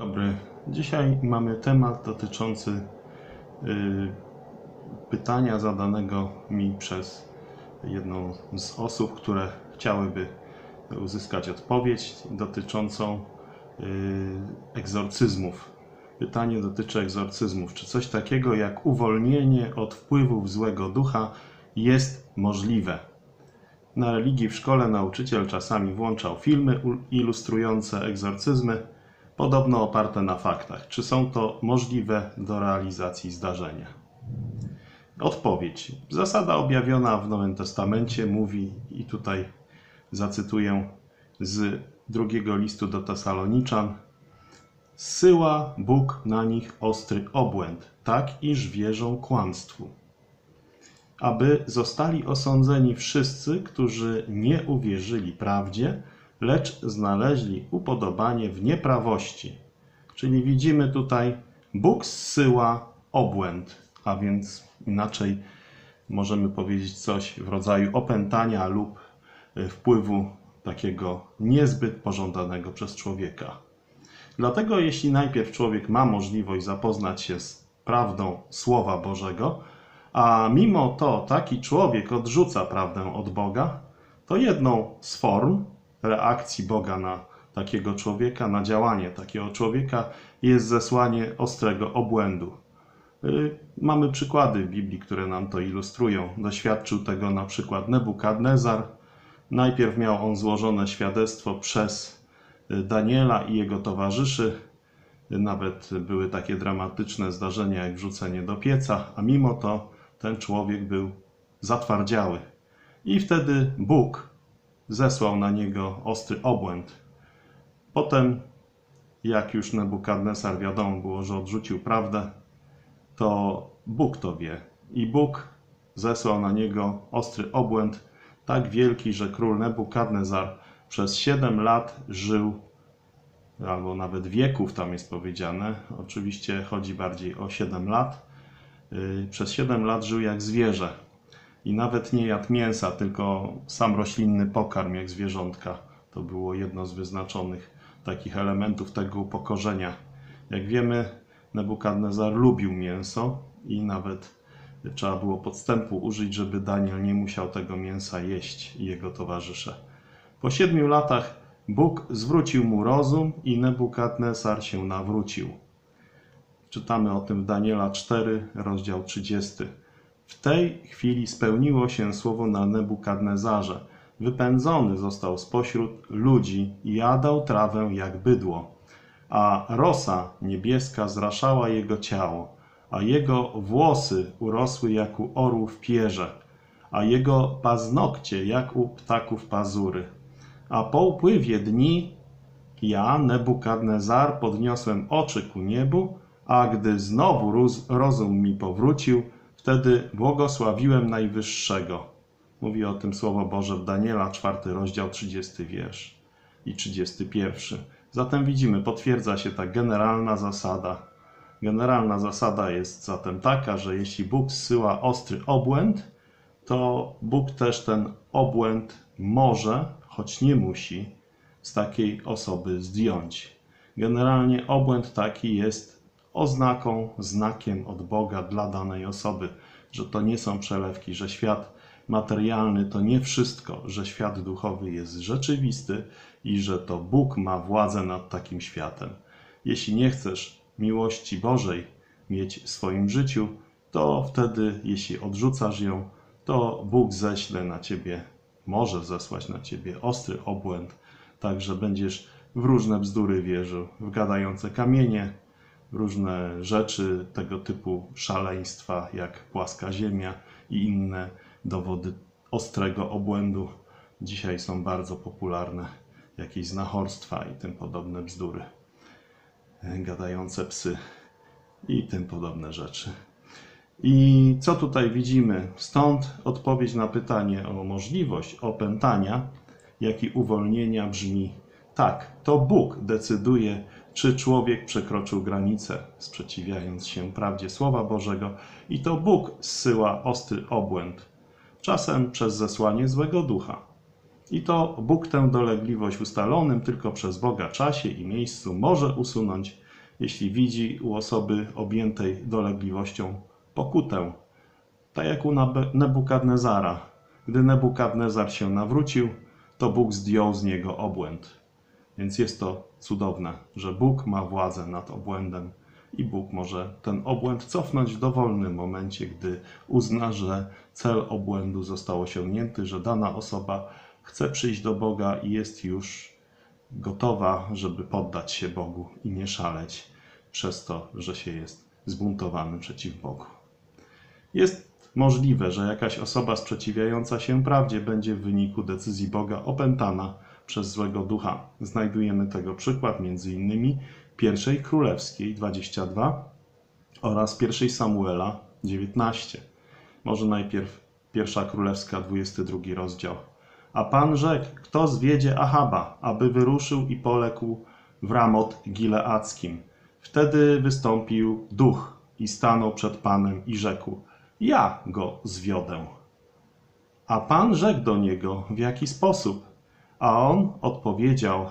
Dobry. Dzisiaj mamy temat dotyczący pytania zadanego mi przez jedną z osób, które chciałyby uzyskać odpowiedź dotyczącą egzorcyzmów. Pytanie dotyczy egzorcyzmów. Czy coś takiego jak uwolnienie od wpływów złego ducha jest możliwe? Na religii w szkole nauczyciel czasami włączał filmy ilustrujące egzorcyzmy, podobno oparte na faktach. Czy są to możliwe do realizacji zdarzenia? Odpowiedź. Zasada objawiona w Nowym Testamencie mówi, i tutaj zacytuję z drugiego listu do Tesaloniczan, zsyła Bóg na nich ostry obłęd, tak iż wierzą kłamstwu, aby zostali osądzeni wszyscy, którzy nie uwierzyli prawdzie, lecz znaleźli upodobanie w nieprawości. Czyli widzimy tutaj, Bóg zsyła obłęd, a więc inaczej możemy powiedzieć coś w rodzaju opętania lub wpływu takiego niezbyt pożądanego przez człowieka. Dlatego jeśli najpierw człowiek ma możliwość zapoznać się z prawdą Słowa Bożego, a mimo to taki człowiek odrzuca prawdę od Boga, to jedną z form reakcji Boga na takiego człowieka, na działanie takiego człowieka jest zesłanie ostrego obłędu. Mamy przykłady w Biblii, które nam to ilustrują. Doświadczył tego na przykład Nebukadnezar. Najpierw miał on złożone świadectwo przez Daniela i jego towarzyszy. Nawet były takie dramatyczne zdarzenia jak wrzucenie do pieca, a mimo to ten człowiek był zatwardziały. I wtedy Bóg zesłał na niego ostry obłęd. Potem, jak już Nebukadnesar wiadomo było, że odrzucił prawdę, to Bóg to wie. I Bóg zesłał na niego ostry obłęd tak wielki, że król Nebukadnezar przez 7 lat żył, albo nawet wieków tam jest powiedziane, oczywiście chodzi bardziej o 7 lat, przez 7 lat żył jak zwierzę. I nawet nie jadł mięsa, tylko sam roślinny pokarm jak zwierzątka. To było jedno z wyznaczonych takich elementów tego upokorzenia. Jak wiemy, Nebukadnezar lubił mięso i nawet trzeba było podstępu użyć, żeby Daniel nie musiał tego mięsa jeść i jego towarzysze. Po 7 latach Bóg zwrócił mu rozum i Nebukadnezar się nawrócił. Czytamy o tym w Daniela 4, rozdział 30. W tej chwili spełniło się słowo na Nebukadnezarze. Wypędzony został spośród ludzi i jadał trawę jak bydło, a rosa niebieska zraszała jego ciało, a jego włosy urosły jak u orłów pierze, a jego paznokcie jak u ptaków pazury. A po upływie dni ja, Nebukadnezar, podniosłem oczy ku niebu, a gdy znowu rozum mi powrócił, wtedy błogosławiłem Najwyższego. Mówi o tym Słowo Boże w Daniela 4, rozdział 30 wiersz i 31. Zatem widzimy, potwierdza się ta generalna zasada. Generalna zasada jest zatem taka, że jeśli Bóg zsyła ostry obłęd, to Bóg też ten obłęd może, choć nie musi, z takiej osoby zdjąć. Generalnie obłęd taki jest oznaką, znakiem od Boga dla danej osoby, że to nie są przelewki, że świat materialny to nie wszystko, że świat duchowy jest rzeczywisty i że to Bóg ma władzę nad takim światem. Jeśli nie chcesz miłości Bożej mieć w swoim życiu, to wtedy, jeśli odrzucasz ją, to Bóg ześle na ciebie, może zesłać na ciebie ostry obłęd, tak że będziesz w różne bzdury wierzył, w gadające kamienie, różne rzeczy tego typu szaleństwa, jak płaska ziemia i inne dowody ostrego obłędu. Dzisiaj są bardzo popularne jakieś znachorstwa i tym podobne bzdury. Gadające psy i tym podobne rzeczy. I co tutaj widzimy? Stąd odpowiedź na pytanie o możliwość opętania, jak i uwolnienia brzmi tak. To Bóg decyduje, czy człowiek przekroczył granicę, sprzeciwiając się prawdzie Słowa Bożego, i to Bóg zsyła ostry obłęd, czasem przez zesłanie złego ducha. I to Bóg tę dolegliwość w ustalonym tylko przez Boga czasie i miejscu może usunąć jeśli widzi u osoby objętej dolegliwością pokutę, tak jak u Nebukadnezara. Gdy Nebukadnezar się nawrócił, to Bóg zdjął z niego obłęd. Więc jest to cudowne, że Bóg ma władzę nad obłędem i Bóg może ten obłęd cofnąć w dowolnym momencie, gdy uzna, że cel obłędu został osiągnięty, że dana osoba chce przyjść do Boga i jest już gotowa, żeby poddać się Bogu i nie szaleć przez to, że się jest zbuntowany przeciw Bogu. Jest możliwe, że jakaś osoba sprzeciwiająca się prawdzie będzie w wyniku decyzji Boga opętana przez złego ducha. Znajdujemy tego przykład m.in. I Królewskiej 22 oraz I Samuela 19. Może najpierw I Królewska 22 rozdział. A Pan rzekł, kto zwiedzie Ahaba, aby wyruszył i poległ w Ramot gileackim. Wtedy wystąpił duch i stanął przed Panem i rzekł, ja go zwiodę. A Pan rzekł do niego, w jaki sposób? A on odpowiedział,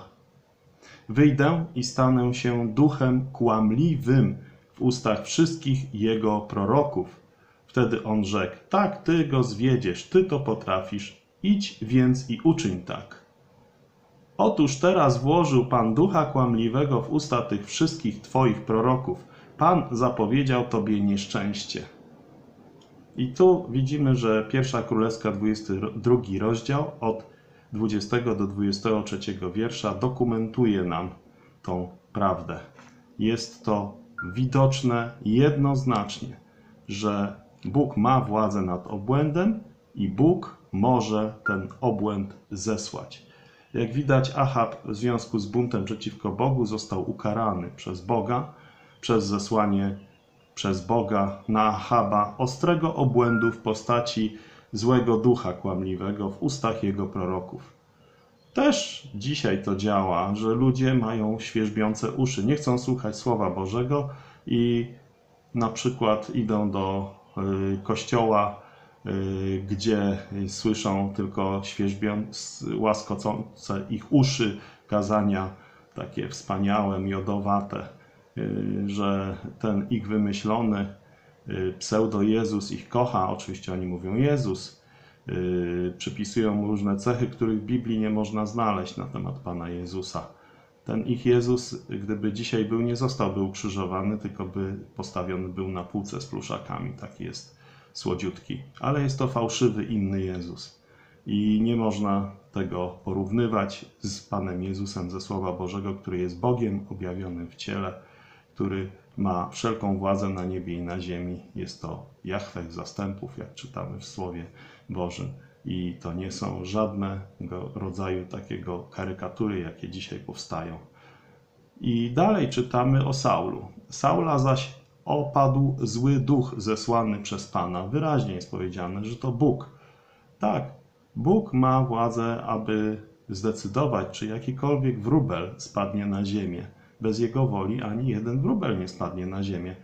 wyjdę i stanę się duchem kłamliwym w ustach wszystkich jego proroków. Wtedy on rzekł, tak ty go zwiedziesz, ty to potrafisz, idź więc i uczyń tak. Otóż teraz włożył Pan ducha kłamliwego w usta tych wszystkich twoich proroków. Pan zapowiedział tobie nieszczęście. I tu widzimy, że I Królewska 22 rozdział od 20 do 23 wiersza dokumentuje nam tą prawdę. Jest to widoczne jednoznacznie, że Bóg ma władzę nad obłędem i Bóg może ten obłęd zesłać. Jak widać, Ahab w związku z buntem przeciwko Bogu został ukarany przez Boga, przez zesłanie przez Boga na Ahaba ostrego obłędu w postaci złego ducha kłamliwego w ustach jego proroków. Też dzisiaj to działa, że ludzie mają świeżbiące uszy, nie chcą słuchać Słowa Bożego i na przykład idą do kościoła, gdzie słyszą tylko łaskocące ich uszy kazania takie wspaniałe, miodowate, że ten ich wymyślony pseudo-Jezus ich kocha, oczywiście oni mówią Jezus, przypisują mu różne cechy, których w Biblii nie można znaleźć na temat Pana Jezusa. Ten ich Jezus, gdyby dzisiaj był, nie zostałby ukrzyżowany, tylko by postawiony był na półce z pluszakami, taki jest słodziutki. Ale jest to fałszywy, inny Jezus i nie można tego porównywać z Panem Jezusem ze Słowa Bożego, który jest Bogiem objawionym w ciele, który ma wszelką władzę na niebie i na ziemi. Jest to Jahwech zastępów, jak czytamy w Słowie Bożym. I to nie są żadnego rodzaju takiego karykatury, jakie dzisiaj powstają. I dalej czytamy o Saulu. Saula zaś opadł zły duch zesłany przez Pana. Wyraźnie jest powiedziane, że to Bóg. Tak, Bóg ma władzę, aby zdecydować, czy jakikolwiek wróbel spadnie na ziemię. Bez Jego woli ani jeden wróbel nie spadnie na ziemię.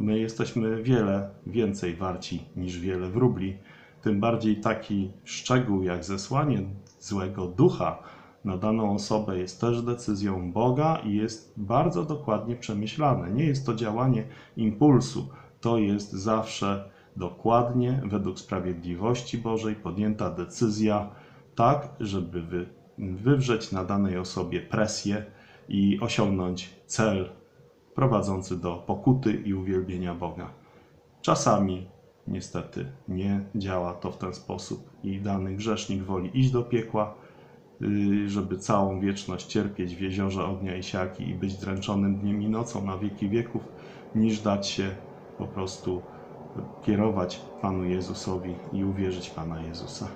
My jesteśmy wiele więcej warci niż wiele wróbli. Tym bardziej taki szczegół jak zesłanie złego ducha na daną osobę jest też decyzją Boga i jest bardzo dokładnie przemyślane. Nie jest to działanie impulsu. To jest zawsze dokładnie według sprawiedliwości Bożej podjęta decyzja tak, żeby wywrzeć na danej osobie presję i osiągnąć cel prowadzący do pokuty i uwielbienia Boga. Czasami niestety nie działa to w ten sposób i dany grzesznik woli iść do piekła, żeby całą wieczność cierpieć w jeziorze ognia i siarki i być dręczonym dniem i nocą na wieki wieków, niż dać się po prostu kierować Panu Jezusowi i uwierzyć Pana Jezusa.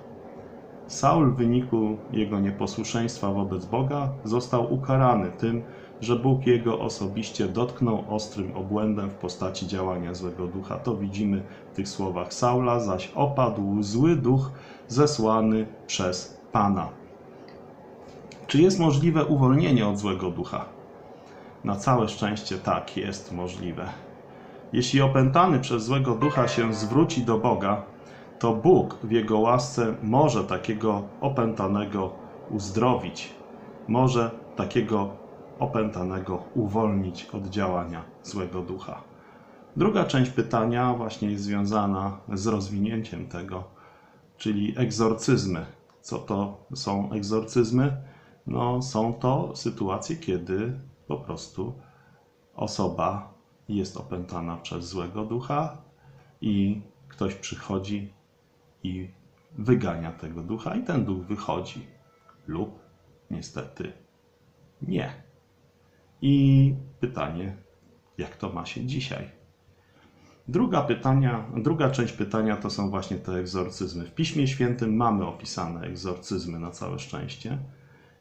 Saul w wyniku jego nieposłuszeństwa wobec Boga został ukarany tym, że Bóg jego osobiście dotknął ostrym obłędem w postaci działania złego ducha. To widzimy w tych słowach Saula, zaś opadł zły duch zesłany przez Pana. Czy jest możliwe uwolnienie od złego ducha? Na całe szczęście tak, jest możliwe. Jeśli opętany przez złego ducha się zwróci do Boga, to Bóg w Jego łasce może takiego opętanego uzdrowić, może takiego opętanego uwolnić od działania złego ducha. Druga część pytania właśnie jest związana z rozwinięciem tego, czyli egzorcyzmy. Co to są egzorcyzmy? No, są to sytuacje, kiedy po prostu osoba jest opętana przez złego ducha i ktoś przychodzi i wygania tego ducha i ten duch wychodzi lub niestety nie. I pytanie, jak to ma się dzisiaj? Druga część pytania to są właśnie te egzorcyzmy. W Piśmie Świętym mamy opisane egzorcyzmy na całe szczęście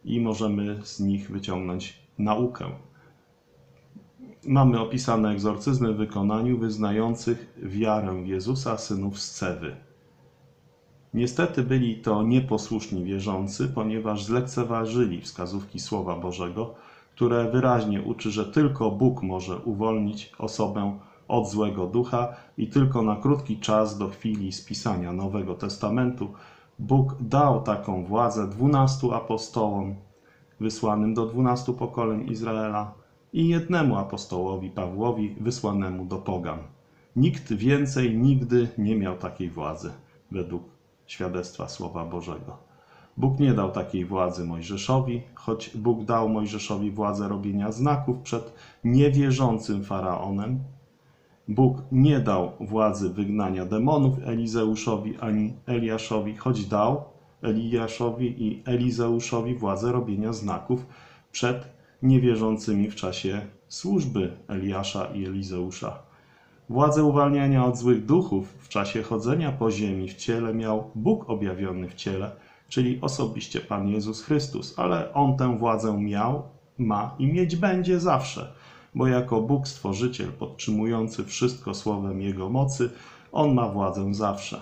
i możemy z nich wyciągnąć naukę. Mamy opisane egzorcyzmy w wykonaniu wyznających wiarę Jezusa, synów Scewy. Niestety byli to nieposłuszni wierzący, ponieważ zlekceważyli wskazówki Słowa Bożego, które wyraźnie uczy, że tylko Bóg może uwolnić osobę od złego ducha i tylko na krótki czas do chwili spisania Nowego Testamentu Bóg dał taką władzę 12 apostołom wysłanym do 12 pokoleń Izraela i jednemu apostołowi Pawłowi wysłanemu do pogan. Nikt więcej nigdy nie miał takiej władzy według świadectwa Słowa Bożego. Bóg nie dał takiej władzy Mojżeszowi, choć Bóg dał Mojżeszowi władzę robienia znaków przed niewierzącym Faraonem. Bóg nie dał władzy wygnania demonów Elizeuszowi ani Eliaszowi, choć dał Eliaszowi i Elizeuszowi władzę robienia znaków przed niewierzącymi w czasie służby Eliasza i Elizeusza. Władzę uwalniania od złych duchów w czasie chodzenia po ziemi w ciele miał Bóg objawiony w ciele, czyli osobiście Pan Jezus Chrystus, ale On tę władzę miał, ma i mieć będzie zawsze, bo jako Bóg Stworzyciel podtrzymujący wszystko słowem Jego mocy, On ma władzę zawsze.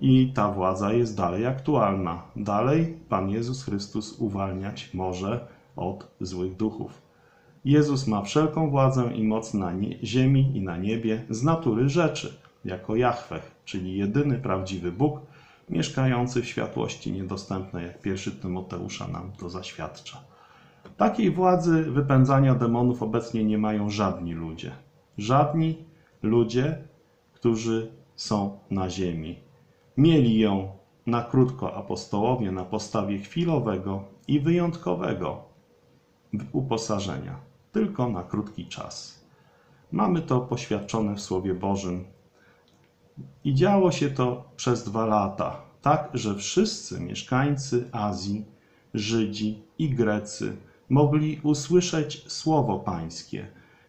I ta władza jest dalej aktualna. Dalej Pan Jezus Chrystus uwalniać może od złych duchów. Jezus ma wszelką władzę i moc na ziemi i na niebie z natury rzeczy, jako Jahweh, czyli jedyny prawdziwy Bóg, mieszkający w światłości niedostępnej, jak 1 Tymoteusza nam to zaświadcza. Takiej władzy wypędzania demonów obecnie nie mają żadni ludzie. Żadni ludzie, którzy są na ziemi. Mieli ją na krótko apostołowie na podstawie chwilowego i wyjątkowego uposażenia, tylko na krótki czas. Mamy to poświadczone w Słowie Bożym. I działo się to przez 2 lata, tak, że wszyscy mieszkańcy Azji, Żydzi i Grecy mogli usłyszeć Słowo Pańskie.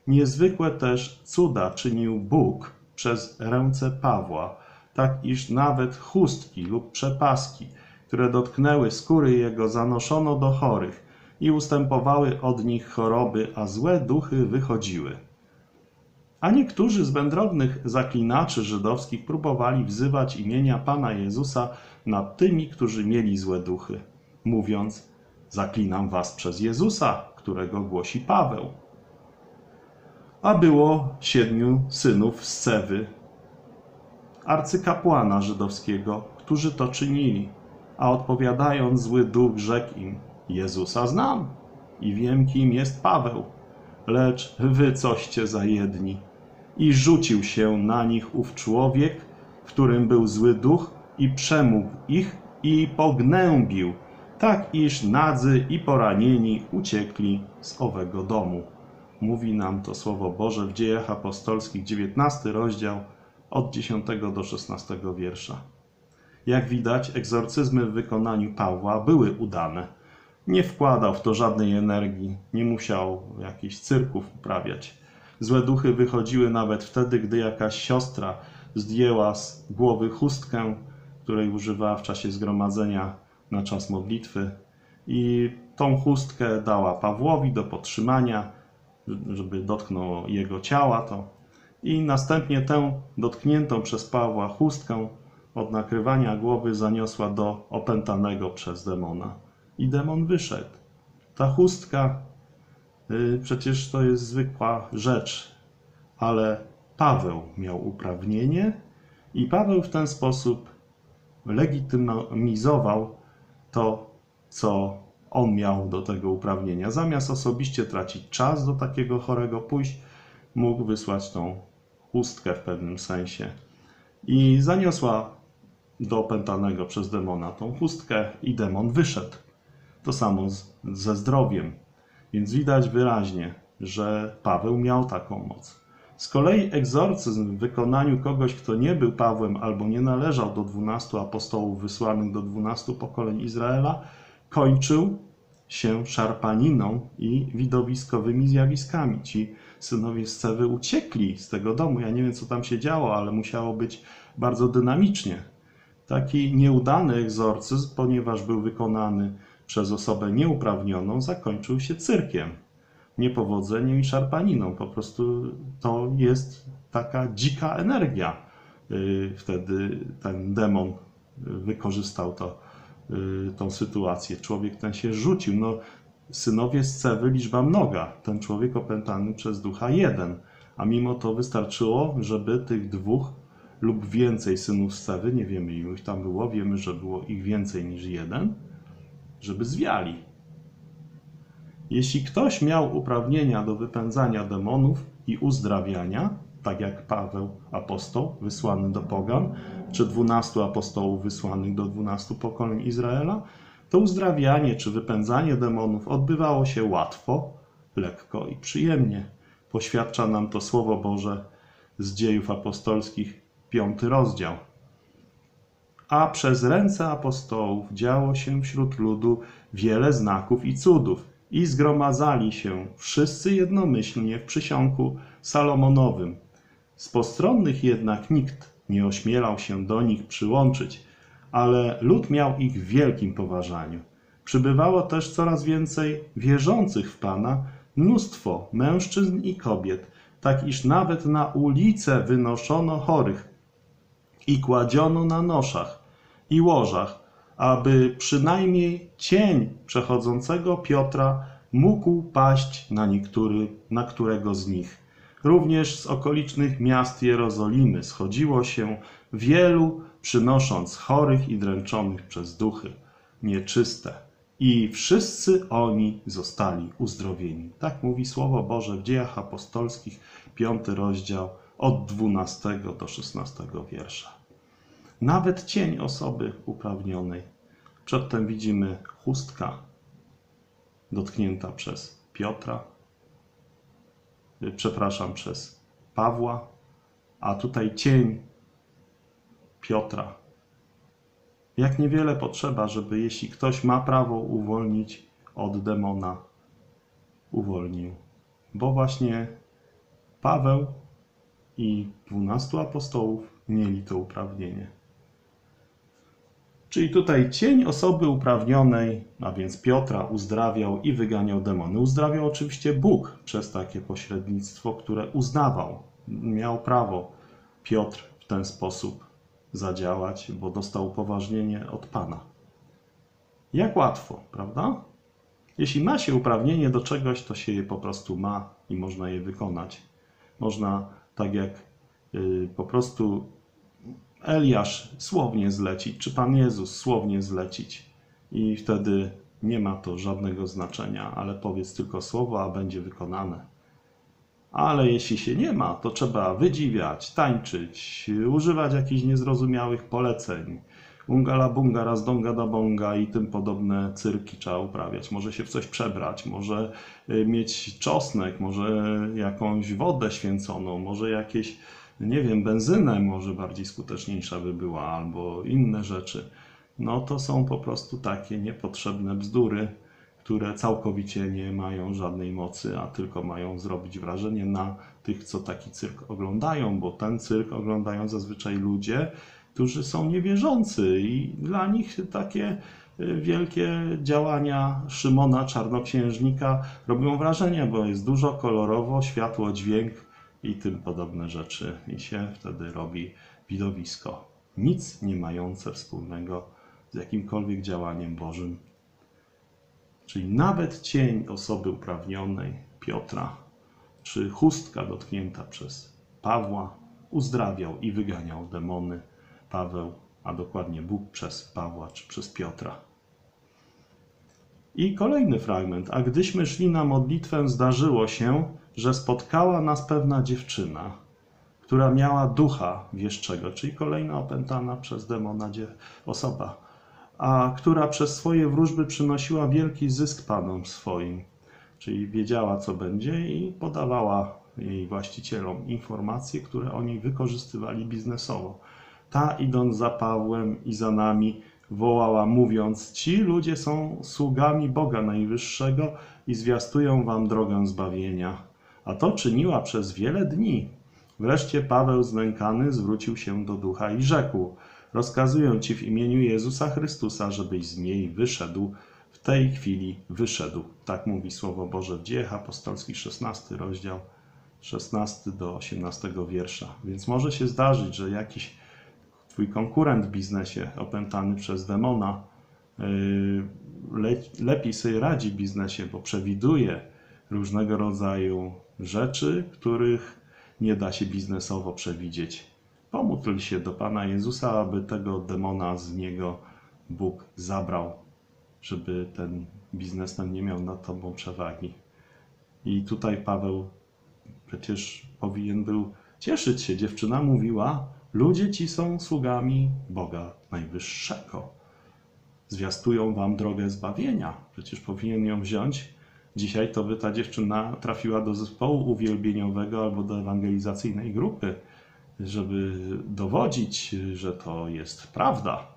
Niezwykłe też cuda czynił Bóg przez ręce Pawła, tak iż nawet chustki lub przepaski, które dotknęły skóry jego, zanoszono do chorych i ustępowały od nich choroby, a złe duchy wychodziły. A niektórzy z wędrownych zaklinaczy żydowskich próbowali wzywać imienia Pana Jezusa nad tymi, którzy mieli złe duchy, mówiąc: zaklinam was przez Jezusa, którego głosi Paweł. A było 7 synów Scewy, arcykapłana żydowskiego, którzy to czynili, a odpowiadając zły duch rzekł im: Jezusa znam i wiem, kim jest Paweł, lecz wy coście za jedni. I rzucił się na nich ów człowiek, w którym był zły duch, i przemógł ich i pognębił, tak iż nadzy i poranieni uciekli z owego domu. Mówi nam to Słowo Boże w Dziejach Apostolskich, 19 rozdział, od 10 do 16 wiersza. Jak widać, egzorcyzmy w wykonaniu Pawła były udane. Nie wkładał w to żadnej energii, nie musiał jakichś cyrków uprawiać. Złe duchy wychodziły nawet wtedy, gdy jakaś siostra zdjęła z głowy chustkę, której używała w czasie zgromadzenia na czas modlitwy, i tą chustkę dała Pawłowi do podtrzymania, żeby dotknął jego ciała to. I następnie tę dotkniętą przez Pawła chustkę od nakrywania głowy zaniosła do opętanego przez demona. I demon wyszedł. Ta chustka przecież to jest zwykła rzecz, ale Paweł miał uprawnienie i Paweł w ten sposób legitymizował to, co on miał do tego uprawnienia. Zamiast osobiście tracić czas do takiego chorego, pójść, mógł wysłać tą chustkę w pewnym sensie. I zaniosła do opętanego przez demona tą chustkę i demon wyszedł. To samo ze zdrowiem. Więc widać wyraźnie, że Paweł miał taką moc. Z kolei egzorcyzm w wykonaniu kogoś, kto nie był Pawłem albo nie należał do 12 apostołów wysłanych do 12 pokoleń Izraela, kończył się szarpaniną i widowiskowymi zjawiskami. Ci synowie Scewy uciekli z tego domu. Ja nie wiem, co tam się działo, ale musiało być bardzo dynamicznie. Taki nieudany egzorcyzm, ponieważ był wykonany przez osobę nieuprawnioną, zakończył się cyrkiem, niepowodzeniem i szarpaniną. Po prostu to jest taka dzika energia. Wtedy ten demon wykorzystał tą sytuację. Człowiek ten się rzucił. No, synowie Scewy, liczba mnoga. Ten człowiek opętany przez ducha jeden. A mimo to wystarczyło, żeby tych dwóch lub więcej synów Scewy, nie wiemy ilu ich tam było, wiemy, że było ich więcej niż jeden, żeby zwiali. Jeśli ktoś miał uprawnienia do wypędzania demonów i uzdrawiania, tak jak Paweł apostoł wysłany do pogan, czy 12 apostołów wysłanych do 12 pokoleń Izraela, to uzdrawianie czy wypędzanie demonów odbywało się łatwo, lekko i przyjemnie. Poświadcza nam to Słowo Boże z Dziejów Apostolskich, 5 rozdział. A przez ręce apostołów działo się wśród ludu wiele znaków i cudów. I zgromadzali się wszyscy jednomyślnie w przysionku Salomonowym. Z postronnych jednak nikt nie ośmielał się do nich przyłączyć, ale lud miał ich w wielkim poważaniu. Przybywało też coraz więcej wierzących w Pana, mnóstwo mężczyzn i kobiet, tak iż nawet na ulicę wynoszono chorych i kładziono na noszach i łożach, aby przynajmniej cień przechodzącego Piotra mógł paść na którego z nich. Również z okolicznych miast Jerozolimy schodziło się wielu, przynosząc chorych i dręczonych przez duchy nieczyste. I wszyscy oni zostali uzdrowieni. Tak mówi Słowo Boże w Dziejach Apostolskich, 5 rozdział, od 12 do 16 wiersza. Nawet cień osoby uprawnionej. Przedtem widzimy chustka dotknięta przez Piotra, przepraszam, przez Pawła, a tutaj cień Piotra. Jak niewiele potrzeba, żeby jeśli ktoś ma prawo uwolnić od demona, uwolnił. Bo właśnie Paweł i 12 apostołów mieli to uprawnienie. Czyli tutaj cień osoby uprawnionej, a więc Piotra, uzdrawiał i wyganiał demony. Uzdrawiał oczywiście Bóg przez takie pośrednictwo, które uznawał. Miał prawo Piotr w ten sposób zadziałać, bo dostał upoważnienie od Pana. Jak łatwo, prawda? Jeśli ma się uprawnienie do czegoś, to się je po prostu ma i można je wykonać. Można, tak jak po prostu Eliasz słownie zlecić, czy Pan Jezus słownie zlecić, i wtedy nie ma to żadnego znaczenia, ale powiedz tylko słowo, a będzie wykonane. Ale jeśli się nie ma, to trzeba wydziwiać, tańczyć, używać jakichś niezrozumiałych poleceń. Ungala bunga, razdonga da bonga i tym podobne cyrki trzeba uprawiać. Może się w coś przebrać, może mieć czosnek, może jakąś wodę święconą, może jakieś, nie wiem, benzynę może bardziej skuteczniejsza by była, albo inne rzeczy. No to są po prostu takie niepotrzebne bzdury, które całkowicie nie mają żadnej mocy, a tylko mają zrobić wrażenie na tych, co taki cyrk oglądają, bo ten cyrk oglądają zazwyczaj ludzie, którzy są niewierzący, i dla nich takie wielkie działania Szymona Czarnoksiężnika robią wrażenie, bo jest dużo, kolorowo, światło, dźwięk i tym podobne rzeczy, i się wtedy robi widowisko, nic nie mające wspólnego z jakimkolwiek działaniem Bożym. Czyli nawet cień osoby uprawnionej, Piotra, czy chustka dotknięta przez Pawła, uzdrawiał i wyganiał demony Paweł, a dokładnie Bóg przez Pawła czy przez Piotra. I kolejny fragment. A gdyśmy szli na modlitwę, zdarzyło się, że spotkała nas pewna dziewczyna, która miała ducha wieszczego, czyli kolejna opętana przez demona osoba, a która przez swoje wróżby przynosiła wielki zysk panom swoim, czyli wiedziała, co będzie i podawała jej właścicielom informacje, które oni wykorzystywali biznesowo. Ta, idąc za Pawłem i za nami, wołała, mówiąc, ci ludzie są sługami Boga Najwyższego i zwiastują wam drogę zbawienia. A to czyniła przez wiele dni. Wreszcie Paweł znękany zwrócił się do ducha i rzekł, rozkazuję ci w imieniu Jezusa Chrystusa, żebyś z niej wyszedł. W tej chwili wyszedł. Tak mówi Słowo Boże w Dziejach Apostolskich, 16 rozdział, 16 do 18 wiersza. Więc może się zdarzyć, że jakiś twój konkurent w biznesie opętany przez demona lepiej sobie radzi w biznesie, bo przewiduje różnego rodzaju rzeczy, których nie da się biznesowo przewidzieć. Pomódl się do Pana Jezusa, aby tego demona z niego Bóg zabrał, żeby ten biznesmen nie miał nad tobą przewagi. I tutaj Paweł przecież powinien był cieszyć się. Dziewczyna mówiła, ludzie ci są sługami Boga Najwyższego. Zwiastują wam drogę zbawienia. Przecież powinien ją wziąć. Dzisiaj to by ta dziewczyna trafiła do zespołu uwielbieniowego albo do ewangelizacyjnej grupy, żeby dowodzić, że to jest prawda.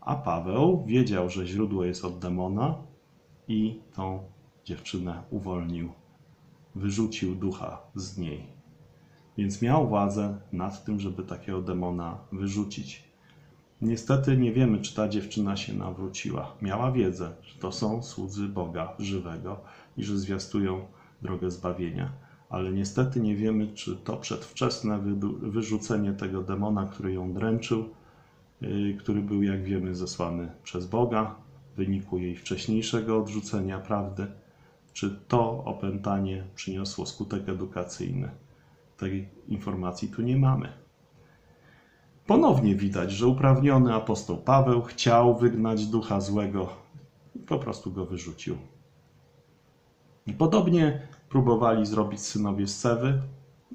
A Paweł wiedział, że źródło jest od demona i tą dziewczynę uwolnił. Wyrzucił ducha z niej. Więc miał władzę nad tym, żeby takiego demona wyrzucić. Niestety nie wiemy, czy ta dziewczyna się nawróciła. Miała wiedzę, że to są słudzy Boga żywego i że zwiastują drogę zbawienia. Ale niestety nie wiemy, czy to przedwczesne wyrzucenie tego demona, który ją dręczył, który był, jak wiemy, zesłany przez Boga, w wyniku jej wcześniejszego odrzucenia prawdy, czy to opętanie przyniosło skutek edukacyjny. Tej informacji tu nie mamy. Ponownie widać, że uprawniony apostoł Paweł chciał wygnać ducha złego i po prostu go wyrzucił. I podobnie próbowali zrobić synowie Scewy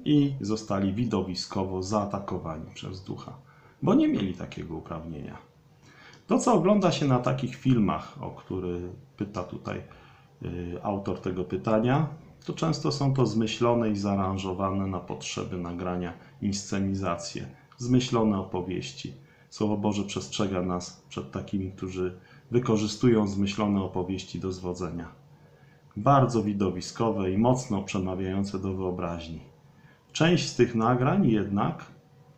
i zostali widowiskowo zaatakowani przez ducha, bo nie mieli takiego uprawnienia. To, co ogląda się na takich filmach, o który pyta tutaj autor tego pytania, to często są to zmyślone i zaaranżowane na potrzeby nagrania inscenizacje, zmyślone opowieści. Słowo Boże przestrzega nas przed takimi, którzy wykorzystują zmyślone opowieści do zwodzenia. Bardzo widowiskowe i mocno przemawiające do wyobraźni. Część z tych nagrań jednak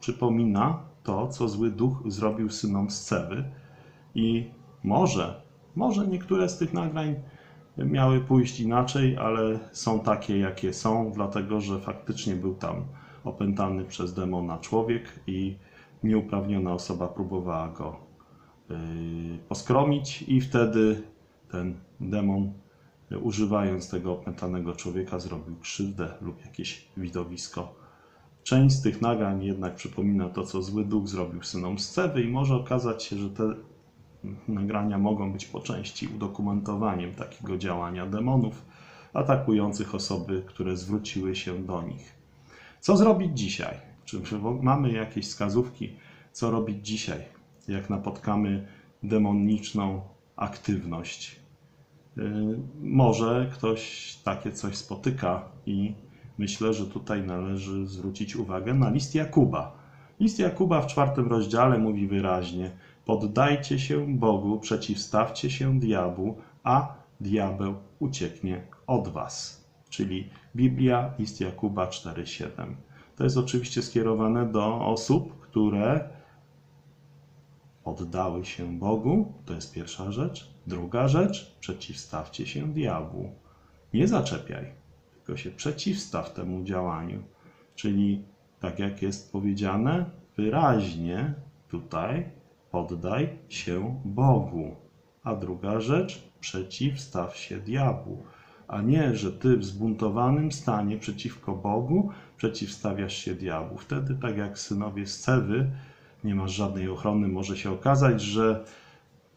przypomina to, co zły duch zrobił synom Scewy i może niektóre z tych nagrań miały pójść inaczej, ale są takie, jakie są, dlatego że faktycznie był tam opętany przez demona człowiek i nieuprawniona osoba próbowała go poskromić i wtedy ten demon, używając tego opętanego człowieka, zrobił krzywdę lub jakieś widowisko. Część z tych nagrań jednak przypomina to, co zły duch zrobił synom Scewy i może okazać się, że te nagrania mogą być po części udokumentowaniem takiego działania demonów atakujących osoby, które zwróciły się do nich. Co zrobić dzisiaj? Czy mamy jakieś wskazówki, co robić dzisiaj, jak napotkamy demoniczną aktywność? Może ktoś takie coś spotyka i myślę, że tutaj należy zwrócić uwagę na list Jakuba. List Jakuba w 4 rozdziale mówi wyraźnie, poddajcie się Bogu, przeciwstawcie się diabłu, a diabeł ucieknie od was. Czyli Biblia, list Jakuba 4,7. To jest oczywiście skierowane do osób, które poddały się Bogu. To jest pierwsza rzecz. Druga rzecz, przeciwstawcie się diabłu. Nie zaczepiaj, tylko się przeciwstaw temu działaniu. Czyli tak jak jest powiedziane wyraźnie tutaj, poddaj się Bogu. A druga rzecz, przeciwstaw się diabłu. A nie, że ty w zbuntowanym stanie przeciwko Bogu przeciwstawiasz się diabłu. Wtedy, tak jak synowie Scewy, nie masz żadnej ochrony. Może się okazać, że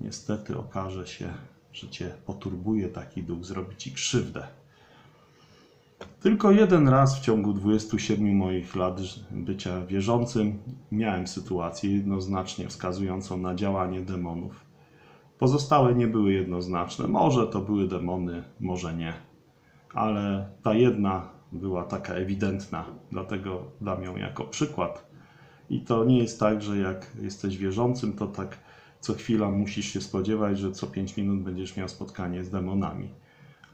niestety okaże się, że cię poturbuje taki duch, zrobi ci krzywdę. Tylko jeden raz w ciągu 27 moich lat bycia wierzącym miałem sytuację jednoznacznie wskazującą na działanie demonów. Pozostałe nie były jednoznaczne. Może to były demony, może nie. Ale ta jedna była taka ewidentna. Dlatego dam ją jako przykład. I to nie jest tak, że jak jesteś wierzącym, to tak co chwila musisz się spodziewać, że co 5 minut będziesz miał spotkanie z demonami.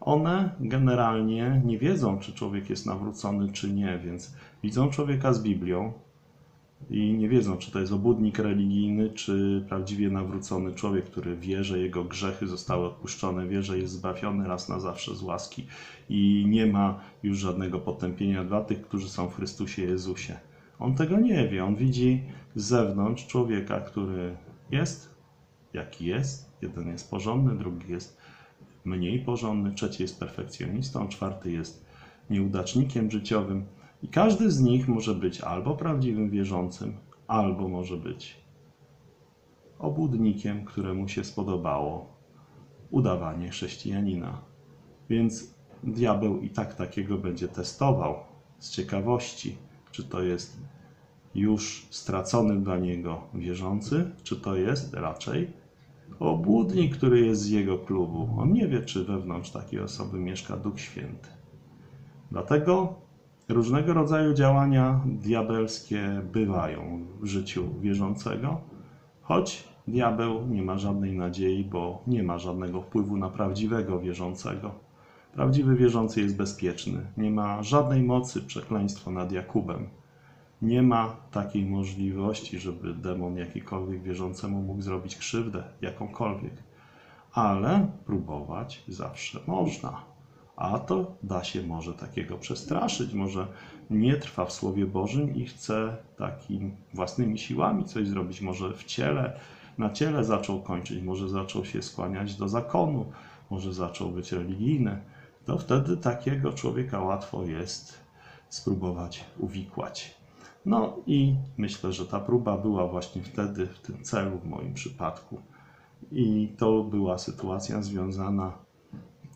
One generalnie nie wiedzą, czy człowiek jest nawrócony, czy nie, więc widzą człowieka z Biblią i nie wiedzą, czy to jest obłudnik religijny, czy prawdziwie nawrócony człowiek, który wie, że jego grzechy zostały odpuszczone, wie, że jest zbawiony raz na zawsze z łaski i nie ma już żadnego potępienia dla tych, którzy są w Chrystusie Jezusie. On tego nie wie, on widzi z zewnątrz człowieka, który jest, jaki jest, jeden jest porządny, drugi jest mniej porządny, trzeci jest perfekcjonistą, czwarty jest nieudacznikiem życiowym. I każdy z nich może być albo prawdziwym wierzącym, albo może być obłudnikiem, któremu się spodobało udawanie chrześcijanina. Więc diabeł i tak takiego będzie testował z ciekawości, czy to jest już stracony dla niego wierzący, czy to jest raczej obłudnik, który jest z jego klubu. On nie wie, czy wewnątrz takiej osoby mieszka Duch Święty. Dlatego różnego rodzaju działania diabelskie bywają w życiu wierzącego, choć diabeł nie ma żadnej nadziei, bo nie ma żadnego wpływu na prawdziwego wierzącego. Prawdziwy wierzący jest bezpieczny. Nie ma żadnej mocy przekleństwo nad Jakubem. Nie ma takiej możliwości, żeby demon jakikolwiek wierzącemu mógł zrobić krzywdę, jakąkolwiek. Ale próbować zawsze można. A to da się może takiego przestraszyć, może nie trwa w Słowie Bożym i chce takim własnymi siłami coś zrobić. Może w ciele, na ciele zaczął kończyć, może zaczął się skłaniać do zakonu, może zaczął być religijny. To wtedy takiego człowieka łatwo jest spróbować uwikłać. No i myślę, że ta próba była właśnie wtedy, w tym celu, w moim przypadku. I to była sytuacja związana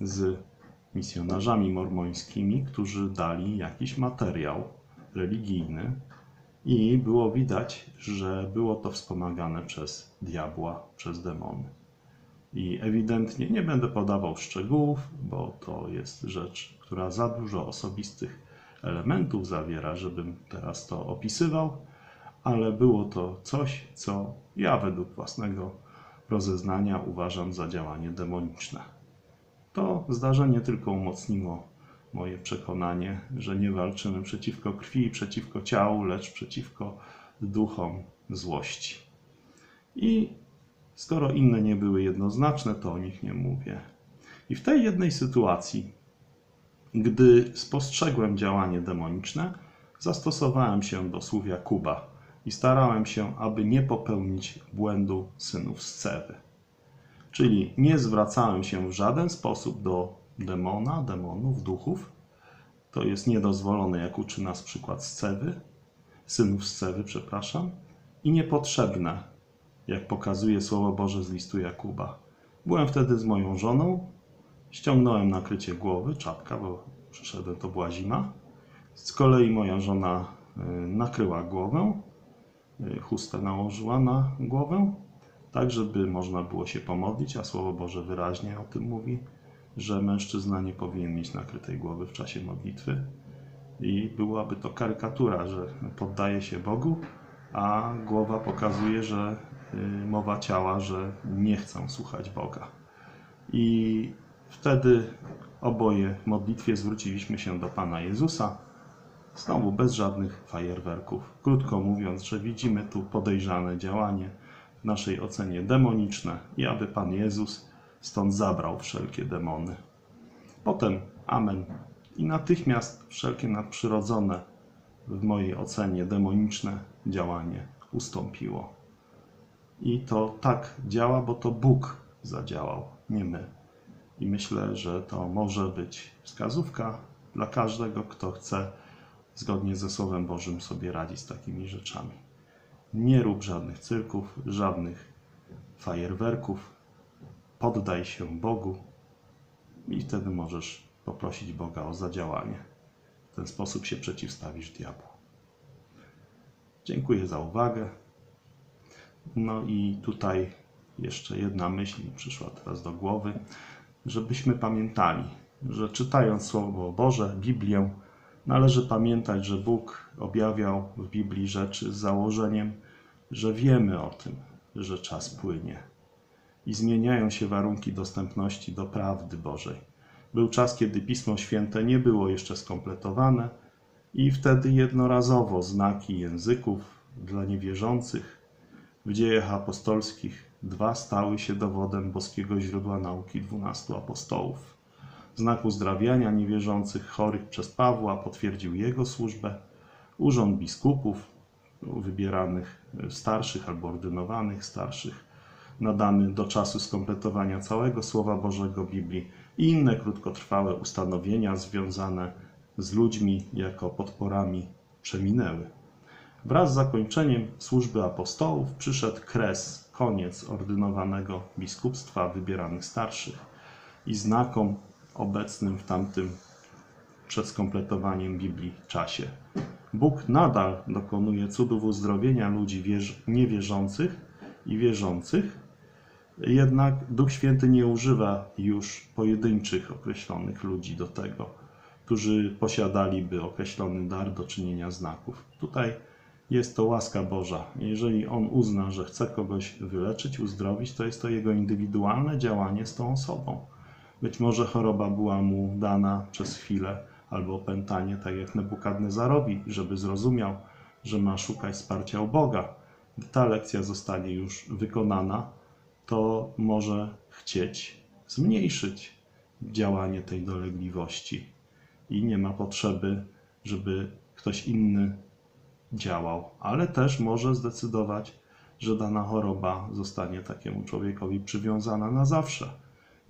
z misjonarzami mormońskimi, którzy dali jakiś materiał religijny i było widać, że było to wspomagane przez diabła, przez demony. I ewidentnie nie będę podawał szczegółów, bo to jest rzecz, która za dużo osobistych elementów zawiera, żebym teraz to opisywał, ale było to coś, co ja według własnego rozeznania uważam za działanie demoniczne. To zdarzenie tylko umocniło moje przekonanie, że nie walczymy przeciwko krwi i przeciwko ciału, lecz przeciwko duchom złości. I skoro inne nie były jednoznaczne, to o nich nie mówię. I w tej jednej sytuacji, gdy spostrzegłem działanie demoniczne, zastosowałem się do słów Jakuba i starałem się, aby nie popełnić błędu synów Scewy. Czyli nie zwracałem się w żaden sposób do demona, demonów, duchów. To jest niedozwolone, jak uczy nas przykład synów Scewy, przepraszam, i niepotrzebne, jak pokazuje Słowo Boże z listu Jakuba. Byłem wtedy z moją żoną. Ściągnąłem nakrycie głowy, czapka, bo przyszedłem, to była zima. Z kolei moja żona nakryła głowę, chustę nałożyła na głowę, tak żeby można było się pomodlić, a Słowo Boże wyraźnie o tym mówi, że mężczyzna nie powinien mieć nakrytej głowy w czasie modlitwy. I byłaby to karykatura, że poddaje się Bogu, a głowa pokazuje, że mowa ciała, że nie chcą słuchać Boga. I wtedy oboje w modlitwie zwróciliśmy się do Pana Jezusa, znowu bez żadnych fajerwerków. Krótko mówiąc, że widzimy tu podejrzane działanie, w naszej ocenie demoniczne, i aby Pan Jezus stąd zabrał wszelkie demony. Potem amen. I natychmiast wszelkie nadprzyrodzone, w mojej ocenie demoniczne działanie ustąpiło. I to tak działa, bo to Bóg zadziałał, nie my. I myślę, że to może być wskazówka dla każdego, kto chce zgodnie ze Słowem Bożym sobie radzić z takimi rzeczami. Nie rób żadnych cyrków, żadnych fajerwerków. poddaj się Bogu i wtedy możesz poprosić Boga o zadziałanie. W ten sposób się przeciwstawisz diabłu. Dziękuję za uwagę. No i tutaj jeszcze jedna myśl mi przyszła teraz do głowy, żebyśmy pamiętali, że czytając Słowo Boże, Biblię, należy pamiętać, że Bóg objawiał w Biblii rzeczy z założeniem, że wiemy o tym, że czas płynie i zmieniają się warunki dostępności do prawdy Bożej. Był czas, kiedy Pismo Święte nie było jeszcze skompletowane i wtedy jednorazowo znaki języków dla niewierzących w Dziejach Apostolskich 2 stały się dowodem boskiego źródła nauki 12 apostołów. Znak uzdrawiania niewierzących chorych przez Pawła potwierdził jego służbę. Urząd biskupów wybieranych starszych albo ordynowanych starszych nadany do czasu skompletowania całego Słowa Bożego Biblii i inne krótkotrwałe ustanowienia związane z ludźmi jako podporami przeminęły. Wraz z zakończeniem służby apostołów przyszedł kres, koniec ordynowanego biskupstwa wybieranych starszych i znakom obecnym w tamtym przed skompletowaniem Biblii czasie. Bóg nadal dokonuje cudów uzdrowienia ludzi niewierzących i wierzących, jednak Duch Święty nie używa już pojedynczych określonych ludzi do tego, którzy posiadaliby określony dar do czynienia znaków. Tutaj jest to łaska Boża. Jeżeli On uzna, że chce kogoś wyleczyć, uzdrowić, to jest to Jego indywidualne działanie z tą osobą. Być może choroba była mu dana przez chwilę, albo opętanie, tak jak Nebukadnezarowi, żeby zrozumiał, że ma szukać wsparcia u Boga. Gdy ta lekcja zostanie już wykonana, to może chcieć zmniejszyć działanie tej dolegliwości. I nie ma potrzeby, żeby ktoś inny działał, ale też może zdecydować, że dana choroba zostanie takiemu człowiekowi przywiązana na zawsze.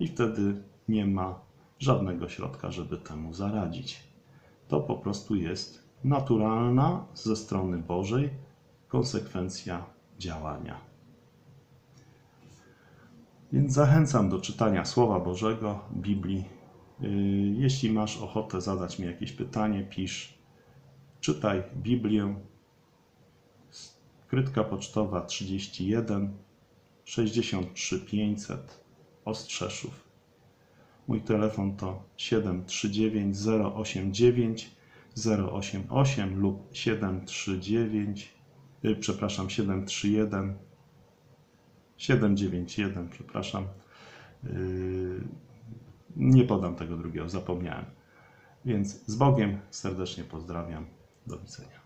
I wtedy nie ma żadnego środka, żeby temu zaradzić. To po prostu jest naturalna ze strony Bożej konsekwencja działania. Więc zachęcam do czytania Słowa Bożego, Biblii. Jeśli masz ochotę zadać mi jakieś pytanie, pisz. Czytaj Biblię. Skrytka pocztowa 31 63 500 Ostrzeszów. Mój telefon to 739 089 088 lub 731 791, nie podam tego drugiego, zapomniałem. Więc z Bogiem serdecznie pozdrawiam. Do widzenia.